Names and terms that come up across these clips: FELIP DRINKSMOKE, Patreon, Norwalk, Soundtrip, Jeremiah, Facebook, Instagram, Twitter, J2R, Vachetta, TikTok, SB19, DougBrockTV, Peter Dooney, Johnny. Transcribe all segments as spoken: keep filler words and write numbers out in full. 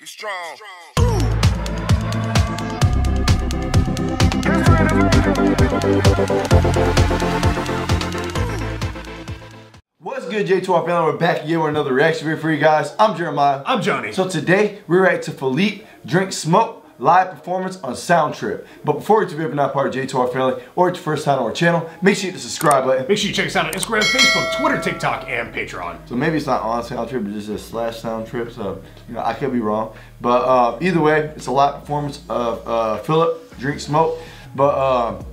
Get strong. What's good, J two R family? We're back again with another reaction video for you guys. I'm Jeremiah. I'm Johnny. So today we react to FELIP DRINKSMOKE live performance on Soundtrip. But before it's, if you're not part of J two R family or it's your first time on our channel, make sure you hit the subscribe button. Make sure you check us out on Instagram, Facebook, Twitter, TikTok, and Patreon. So maybe it's not on Soundtrip, but it's just a slash Soundtrip. So you know, I could be wrong. But uh, either way, it's a live performance of uh, FELIP DRINKSMOKE. But uh,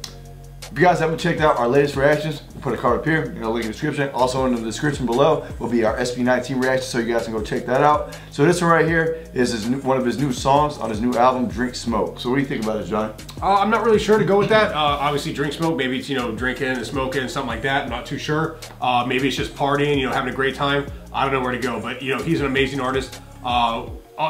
if you guys haven't checked out our latest reactions, we'll put a card up here, you know, link in the description. Also in the description below will be our S B nineteen reaction, so you guys can go check that out. So this one right here is his new, one of his new songs on his new album, DRINKSMOKE. So what do you think about it, John? Uh, I'm not really sure to go with that. Uh, obviously, DRINKSMOKE, maybe it's, you know, drinking and smoking and something like that. I'm not too sure. Uh, maybe it's just partying, you know, having a great time. I don't know where to go, but you know, he's an amazing artist. Uh,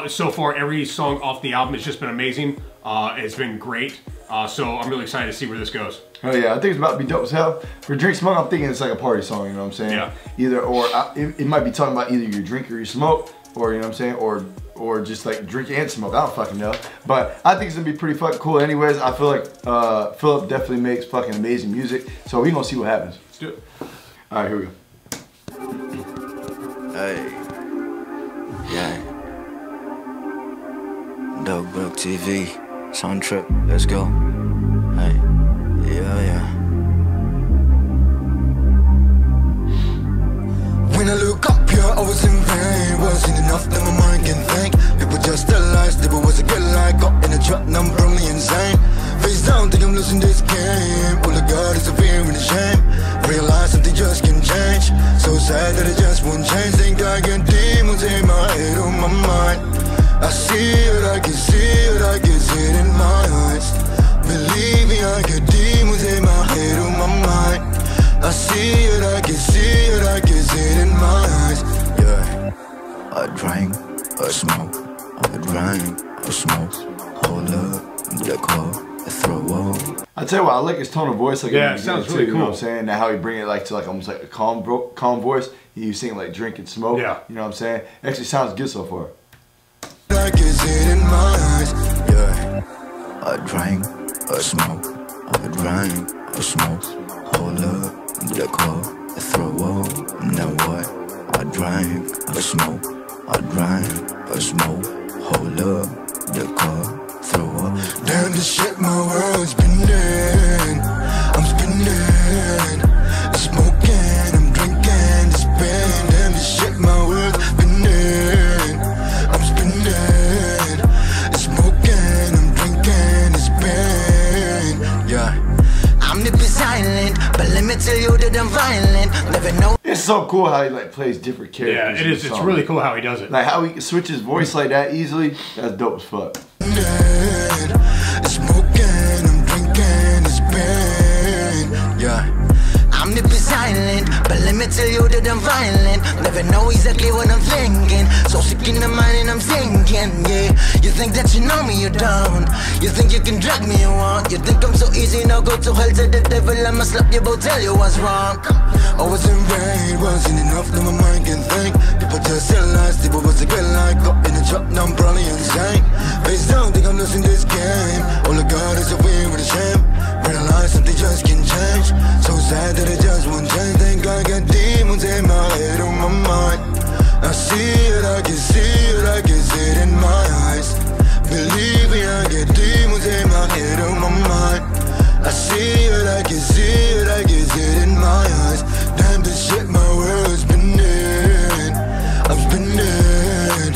so far, every song off the album has just been amazing. Uh, it's been great. Uh, so I'm really excited to see where this goes. Oh yeah, I think it's about to be dope as hell. For DRINKSMOKE, I'm thinking it's like a party song, you know what I'm saying? Yeah. Either or, I, it, it might be talking about either you drink or you smoke, or you know what I'm saying, or or just like drink and smoke, I don't fucking know. But I think it's gonna be pretty fucking cool anyways. I feel like uh, FELIP definitely makes fucking amazing music, so we're gonna see what happens. Let's do it. All right, here we go. Hey, yeah. DougBrockTV. Soundtrip, let's go. Hey, yeah, yeah. When I look up here, I was in pain. Wasn't enough that my mind can think. People just realized that it was a good life. Got in a trap, now I'm probably insane. Face down, think I'm losing this game. All I got is a fear and a shame. Realize something just can change. So sad that I just won't change. Think I got demons in my head, on my mind. I see it, I can see it, I can see it in my eyes. Believe me, I got demons in my head, on my mind. I see it, I can see it, I can see it in my eyes. Yeah, I drank, I smoke, I drank, I smoke. Hold up, the call, I throw up. I tell you what, I like his tone of voice. Like, yeah, it sounds really too, cool. You know what I'm saying? And how he bring it like to like almost like a calm, bro calm voice. You sing like drink and smoke. Yeah, you know what I'm saying? Actually, sounds good so far. I can see it in my eyes. Yeah, I drank, I smoke, I drank, I smoke. Hold up, the call, I throw up. Now what? I drank, I smoke, I drank, I smoke. Hold up, the call, throw up. Damn, this shit, my world's been dead. I'm spinning, I'm smoking, I'm drinking, this pain. Damn, this shit, my world's been dead. It's so cool how he like plays different characters. Yeah, it is. It's really cool how he does it. Like how he switches voice like that easily. That's dope as fuck. But let me tell you that I'm violent. Never know exactly what I'm thinking. So sick in the mind and I'm thinking, yeah. You think that you know me, you don't. You think you can drag me around. You think I'm so easy, now go to hell to the devil. I'ma slap you, but tell you what's wrong. I was in vain, wasn't enough that my mind can think. People just realized people was a good life. Got in the trap, now I'm probably insane. Face down, think I'm losing this game. All I got is a win with a shame. Realize something just can change. So sad that I just won't change. Think I got demons in my head, on my mind. I see it, I can see it, I can see it in my eyes. Believe me, I got demons in my head, on my mind. I see it, I can see it, I can see it in my eyes. Damn, this shit, my world's been dead. I've been dead.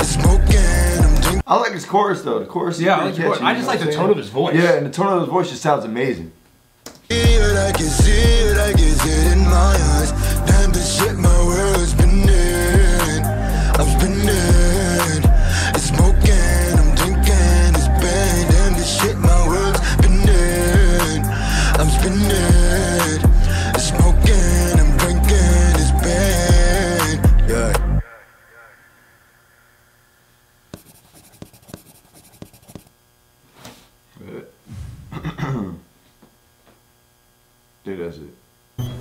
It's smoking. I like his chorus though. The chorus is yeah, really I, like catchy, chorus. I just like the tone of his voice. Yeah, and the tone of his voice just sounds amazing. I can see it, I can see it in my eyes. Damn, this shit, my world's been dead. I've been dead. It's smoking, I'm drinking, it's pain. Damn, this shit, my world's been dead. I've been dead. It's smoking, I'm drinking, it's pain. Yeah. Dude, that's it.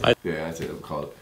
I yeah, that's it. I'll call it.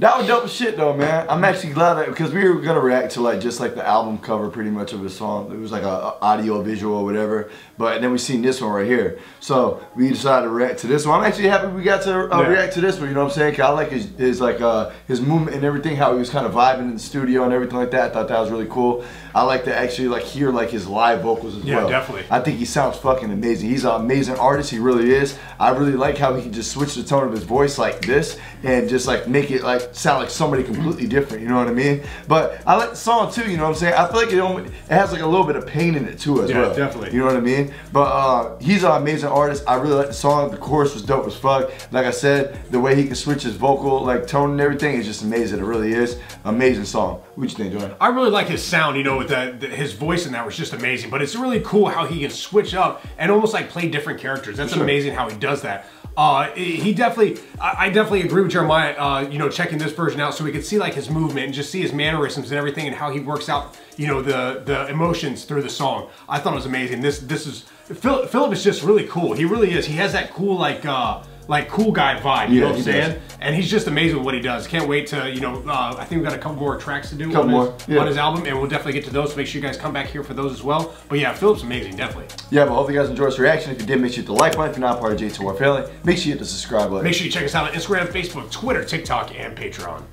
That was dope as shit though, man. I'm actually glad that, because we were gonna react to like just like the album cover pretty much of a song. It was like a, a audio visual or whatever. But then we seen this one right here, so we decided to react to this one. I'm actually happy we got to uh, yeah. react to this one. You know what I'm saying? Cause I like his, his like uh his movement and everything, how he was kind of vibing in the studio and everything like that. I thought that was really cool. I like to actually like hear like his live vocals as yeah, well. Yeah, definitely. I think he sounds fucking amazing. He's an amazing artist. He really is. I really like how he can just switch the tone of his voice like this and just like make it like sound like somebody completely different, you know what I mean? But I like the song too, you know what I'm saying? I feel like it, only, it has like a little bit of pain in it too as yeah, well. Yeah, definitely. You know what I mean? But uh, he's an amazing artist. I really like the song. The chorus was dope as fuck. Like I said, the way he can switch his vocal like tone and everything is just amazing. It really is. Amazing song. What you think, Jordan? I really like his sound, you know, with that, his voice in that was just amazing. But it's really cool how he can switch up and almost like play different characters. That's sure. amazing how he does that. Uh, he definitely, I definitely agree with Jeremiah, uh, you know, checking this version out so we could see like his movement and just see his mannerisms and everything and how he works out, you know, the, the emotions through the song. I thought it was amazing. This, this is, Philip, Philip is just really cool. He really is. He has that cool, like, uh, like cool guy vibe, you yeah, know what I'm saying? Does. And he's just amazing with what he does. Can't wait to, you know, uh, I think we've got a couple more tracks to do on his, yeah. on his album, and we'll definitely get to those. So make sure you guys come back here for those as well. But yeah, Philip's amazing, definitely. Yeah, but hope you guys enjoyed this reaction. If you did, make sure you hit the like button. If you're not part of J two R family, make sure you hit the subscribe button. Make sure you check us out on Instagram, Facebook, Twitter, TikTok, and Patreon.